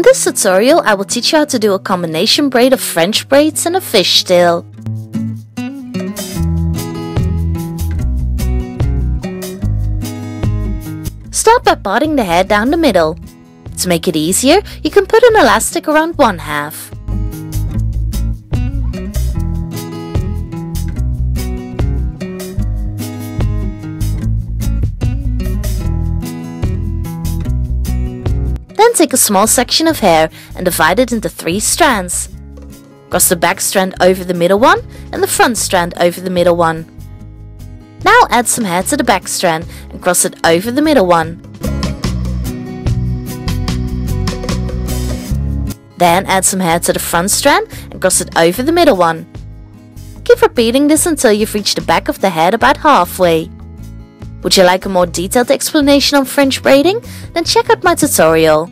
In this tutorial, I will teach you how to do a combination braid of French braids and a fishtail. Start by parting the hair down the middle. To make it easier, you can put an elastic around one half. Then take a small section of hair and divide it into three strands. Cross the back strand over the middle one and the front strand over the middle one. Now add some hair to the back strand and cross it over the middle one. Then add some hair to the front strand and cross it over the middle one. Keep repeating this until you've reached the back of the head about halfway. Would you like a more detailed explanation on French braiding? Then check out my tutorial.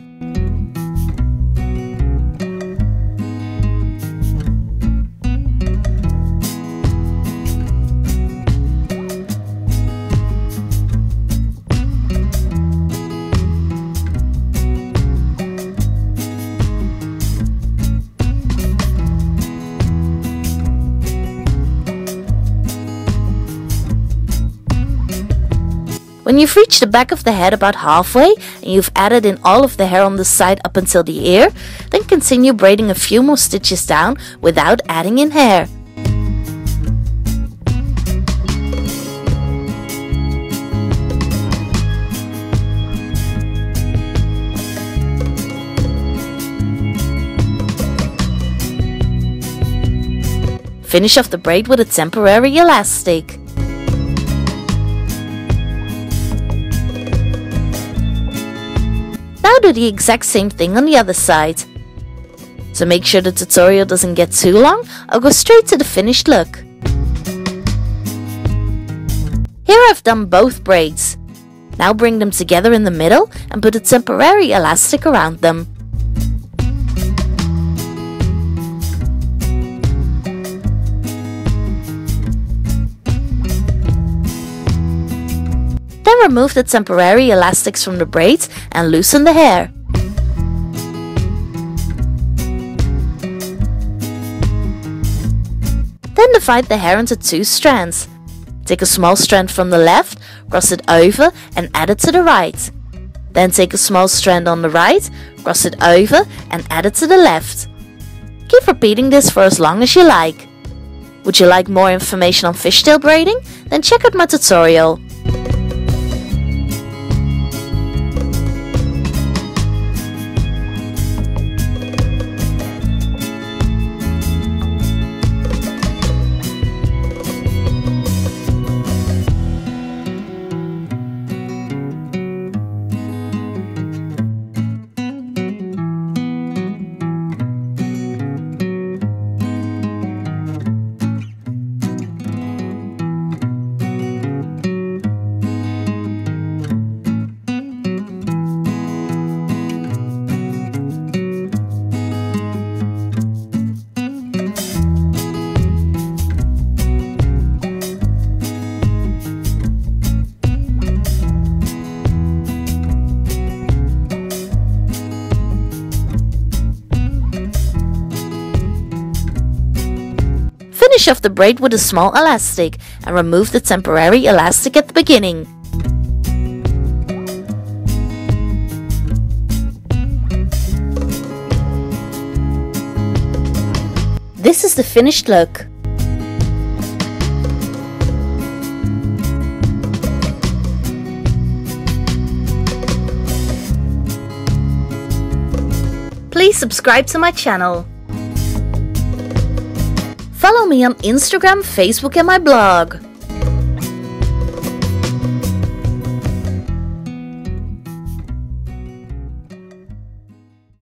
When you've reached the back of the head about halfway and you've added in all of the hair on the side up until the ear, then continue braiding a few more stitches down without adding in hair. Finish off the braid with a temporary elastic. Do the exact same thing on the other side. To make sure the tutorial doesn't get too long, I'll go straight to the finished look. Here I've done both braids. Now bring them together in the middle and put a temporary elastic around them. Remove the temporary elastics from the braids and loosen the hair. Then divide the hair into two strands. Take a small strand from the left, cross it over and add it to the right. Then take a small strand on the right, cross it over and add it to the left. Keep repeating this for as long as you like. Would you like more information on fishtail braiding? Then check out my tutorial. Finish off the braid with a small elastic and remove the temporary elastic at the beginning. This is the finished look. Please subscribe to my channel. Follow me on Instagram, Facebook and my blog.